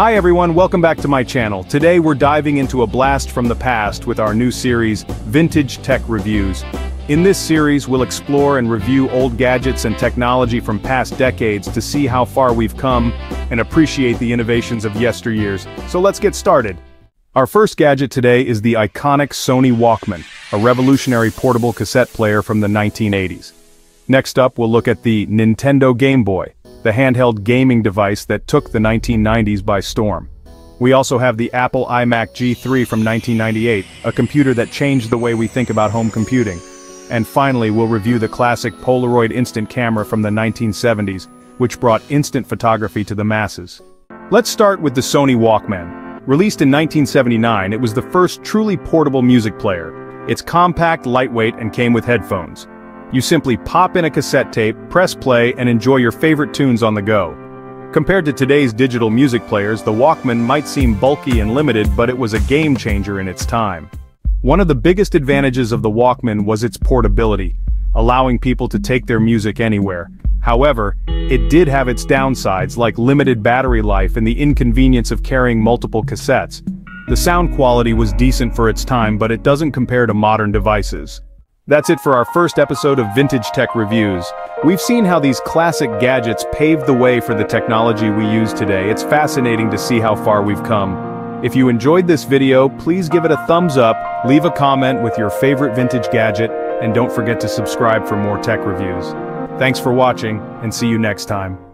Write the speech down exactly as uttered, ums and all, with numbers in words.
Hi everyone, welcome back to my channel. Today we're diving into a blast from the past with our new series, Vintage Tech Reviews. In this series we'll explore and review old gadgets and technology from past decades to see how far we've come and appreciate the innovations of yesteryears. So let's get started. Our first gadget today is the iconic Sony Walkman, a revolutionary portable cassette player from the nineteen eighties. Next up we'll look at the Nintendo Game Boy, the handheld gaming device that took the nineteen nineties by storm. We also have the Apple iMac G three from nineteen ninety-eight, a computer that changed the way we think about home computing. And finally, we'll review the classic Polaroid instant camera from the nineteen seventies, which brought instant photography to the masses. Let's start with the Sony Walkman. Released in nineteen seventy-nine, it was the first truly portable music player. It's compact, lightweight, and came with headphones. You simply pop in a cassette tape, press play, and enjoy your favorite tunes on the go. Compared to today's digital music players, the Walkman might seem bulky and limited, but it was a game changer in its time. One of the biggest advantages of the Walkman was its portability, allowing people to take their music anywhere. However, it did have its downsides, like limited battery life and the inconvenience of carrying multiple cassettes. The sound quality was decent for its time, but it doesn't compare to modern devices. That's it for our first episode of Vintage Tech Reviews. We've seen how these classic gadgets paved the way for the technology we use today. It's fascinating to see how far we've come. If you enjoyed this video, please give it a thumbs up, leave a comment with your favorite vintage gadget, and don't forget to subscribe for more tech reviews. Thanks for watching, and see you next time.